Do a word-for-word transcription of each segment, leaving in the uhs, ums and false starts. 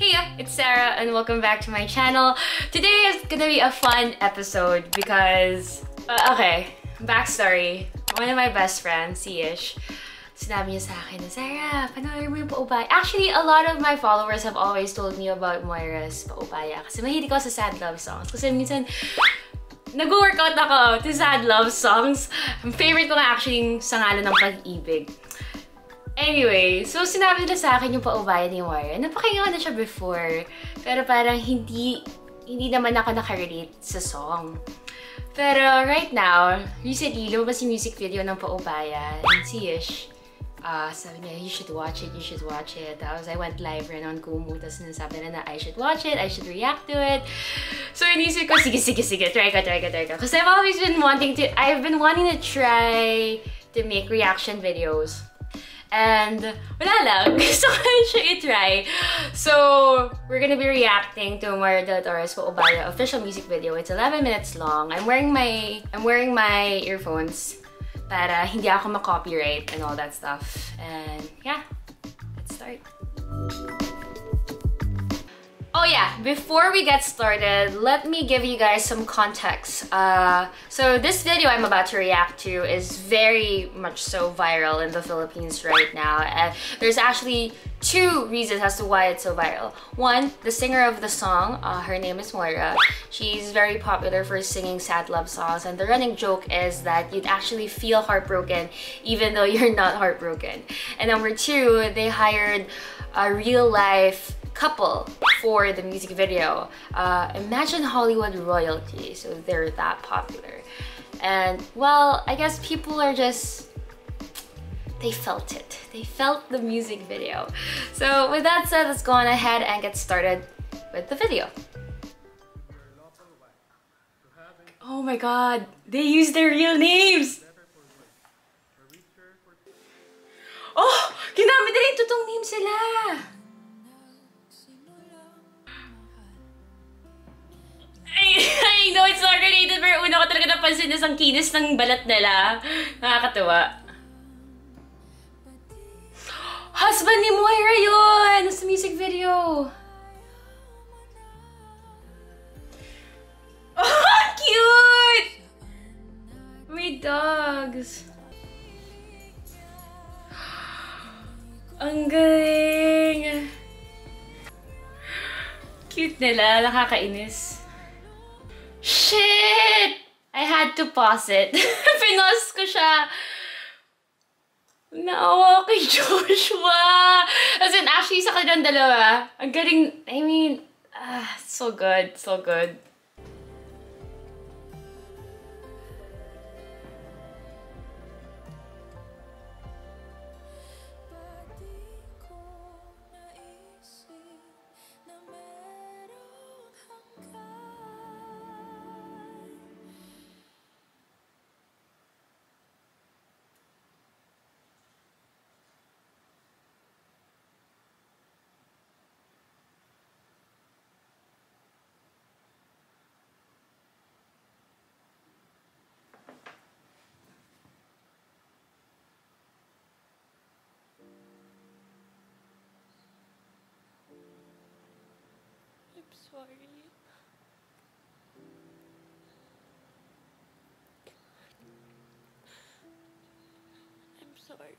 Hey ya, it's Sarah and welcome back to my channel. Today is gonna be a fun episode because, uh, okay, backstory. One of my best friends, C-ish, sinabi niya sa akin na, Sarah, panoorin mo yung Paubaya. Actually, a lot of my followers have always told me about Moira's Paubaya kasi mahilig ako sa sad love songs. Kasi minsan, nag-workout ako to sad love songs. Favorite ko nga actually Sangalan ng Pag-ibig. Anyway, so sinabi nila sa akin yung Paubaya ni Moira. Napakinggan ko na siya before, pero parang hindi hindi naman ako nakarelate sa song. Pero right now, recently, lumabas yung music video ng Paubaya. And C-ish, uh, sabi niya, you should watch it, you should watch it. Tapos I went live rin on Kumu, tapos nasabi na na, I should watch it, I should react to it. So inisip ko, sige, sige, sige, try ka, try ka, try ka. Because I've always been wanting to, I've been wanting to try to make reaction videos. And wala lang, gusto ko rin siya i-try. So, we're gonna be reacting to Moira Dela Torre's Paubaya official music video. It's eleven minutes long. I'm wearing my I'm wearing my earphones para hindi ako ma-copyright and all that stuff. And yeah, let's start. Oh yeah, before we get started, let me give you guys some context. Uh, so this video I'm about to react to is very much so viral in the Philippines right now. And there's actually two reasons as to why it's so viral. One, the singer of the song, uh, her name is Moira. She's very popular for singing sad love songs, and the running joke is that you'd actually feel heartbroken even though you're not heartbroken. And number two, they hired a real life couple for the music video. Uh, imagine Hollywood royalty, so they're that popular. And well, I guess people are just, they felt it. They felt the music video. So with that said, let's go on ahead and get started with the video. Oh my god, they used their real names! Oh! Ginamit na rin totoong names sila! I know it's not related, pero una ko talaga napansin na sang kinis ng balat nila. Nakakatawa. Husband ni Moira yun! It's a music video! Oh, cute! May dogs. Ang galing! Cute nila, nakakainis. Shit! I had to pause it. Pinos ko siya. Naawa kay Joshua. As in, actually, sa kanilang dalawa. Ang galing, I mean, ah, so good, so good. Sorry. I'm sorry.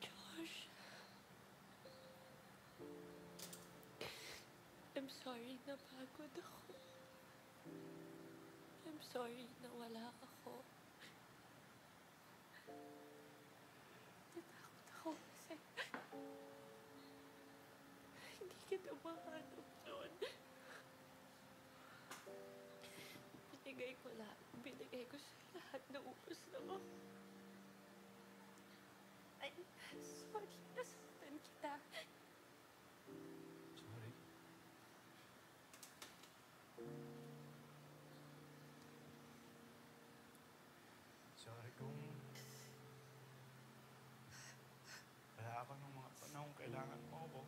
Josh. I'm sorry na pagod ako. I'm sorry na wala ako. Natakot ako kasi hindi kita maano. Binigay ko lahat. Binigay ko siya lahat. Naubos naman. Ay, sorry. Nasaktan kita. Sorry? Sorry kung wala ako ng mga panahong kailangan mo ako.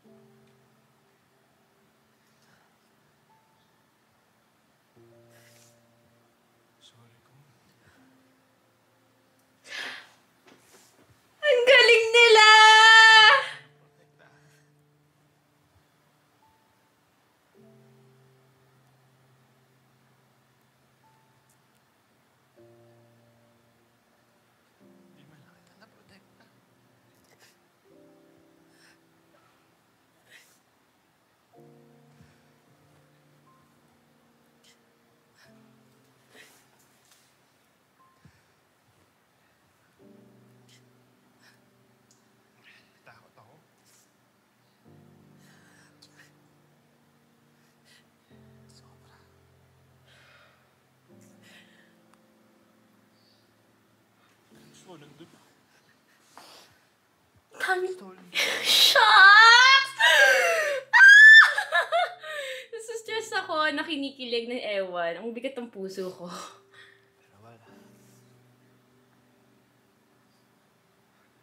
Thank you. Um, shucks! Nasustress ako, nakinikilig ng ewan. Ang bigat ng puso ko.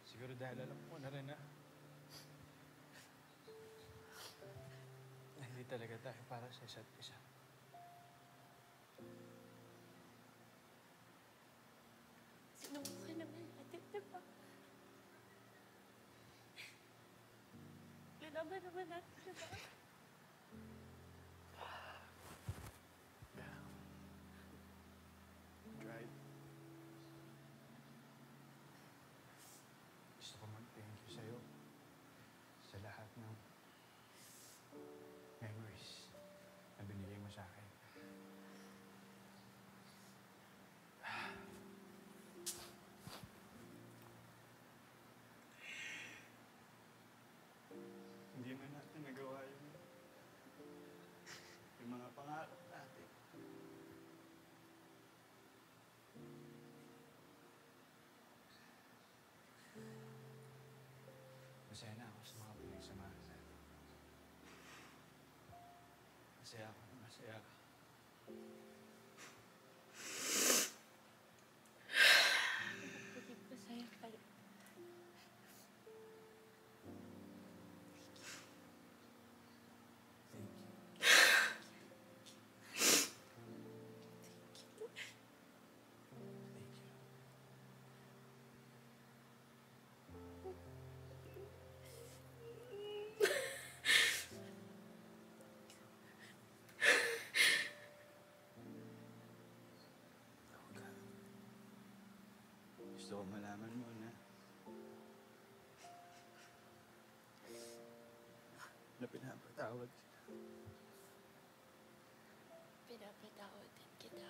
Siguro dahil alam ko na rin na. Hindi talaga tayo para sa isa't isa. Naman naman natin na ba? Right. Gusto ko mag-thank you sa'yo sa lahat ng memories na binigay mo sa'kin. Masaya na ako sa mga pinagsamahan natin. Masaya ako, masaya ako. Masaya pala. Thank you. Gusto ko malaman mo na na pinapatawad kita. Pinapatawad din kita.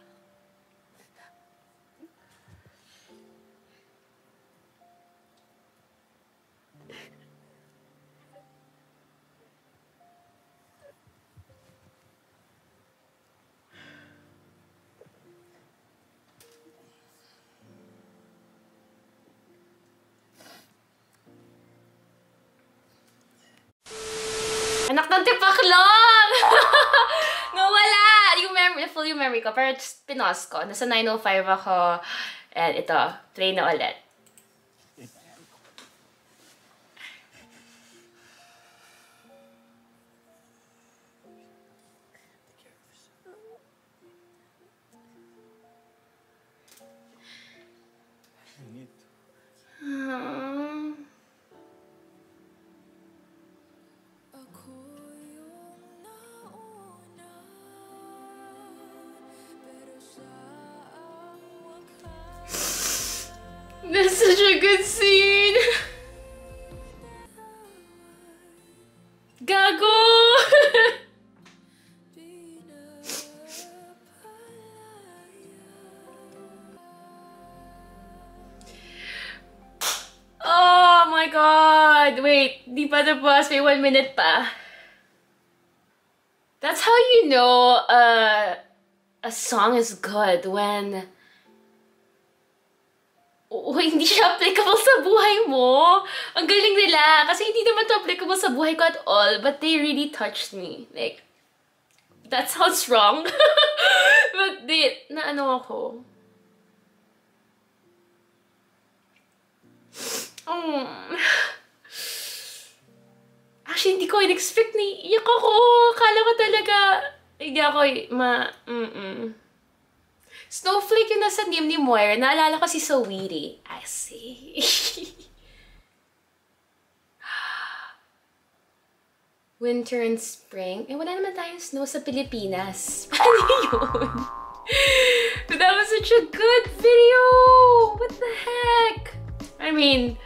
Anak ng tipaklong! Nawala! Yung memory, full yung memory ko. Pero just pinos ko. Nasa nine oh five ako. And ito, play na ulit. That's such a good scene! Gago! Oh my god! Wait, di pa tapos. May one minute pa. That's how you know uh, a song is good when O, hindi siya applicable sa buhay mo. Ang galing nila. Kasi hindi naman to applicable sa buhay ko at all. But they really touched me. Like, that sounds wrong. But they, na ano ako. Um, actually, hindi ko in-expect na iyak ako. Akala ko talaga, hindi ako ma... Mm-mm. Snowflake yung nasa name ni Moira. Naalala ko si Saweetie. I see. Winter and spring. Eh, wala naman tayong snow sa Pilipinas. Paano yun? That was such a good video! What the heck? I mean,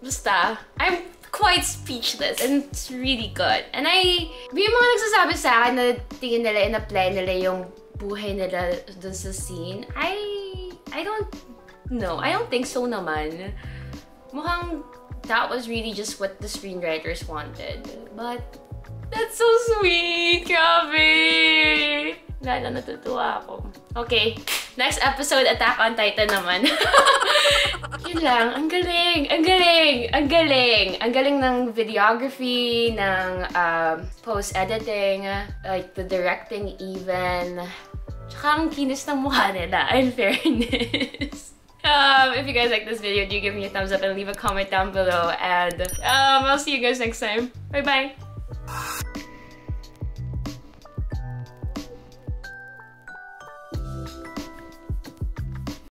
basta. I'm quite speechless and it's really good. And I... May mga nagsasabi sa akin na tingin nila, in-apply nila yung buhay nila dun sa scene. I... I don't know. I don't think so naman. Mukhang that was really just what the screenwriters wanted. But that's so sweet! Grabe! Lalo natutuwa ako. Okay. Next episode, Attack on Titan naman. Yun lang. Ang galing! Ang galing! Ang galing! Ang galing ng videography, ng uh, post-editing, like the directing even. Tsaka ang kinis ng mukha nila, in fairness. Um, if you guys like this video, do give me a thumbs up and leave a comment down below. And um, I'll see you guys next time. Bye-bye!